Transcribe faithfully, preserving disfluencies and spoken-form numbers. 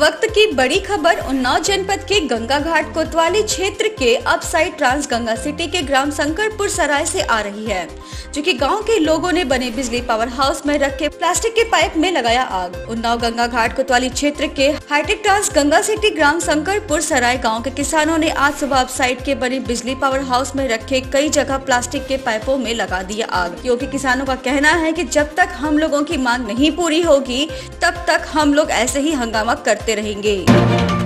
वक्त की बड़ी खबर उन्नाव जनपद के गंगाघाट कोतवाली क्षेत्र के अपसाइड ट्रांस गंगा सिटी के ग्राम शंकरपुर सराय से आ रही है, जो कि गांव के लोगों ने बने बिजली पावर हाउस में रखे प्लास्टिक के पाइप में लगाया आग। उन्नाव गंगाघाट कोतवाली क्षेत्र के हाईटेक ट्रांस गंगा सिटी ग्राम शंकरपुर सराय गाँव के किसानों ने आज सुबह अपसाइड के बने बिजली पावर हाउस में रखे कई जगह प्लास्टिक के पाइपों में लगा दिया आग, क्योंकि किसानों का कहना है कि जब तक हम लोगों की मांग नहीं पूरी होगी तब तक हम लोग ऐसे ही हंगामा करते रहेंगे।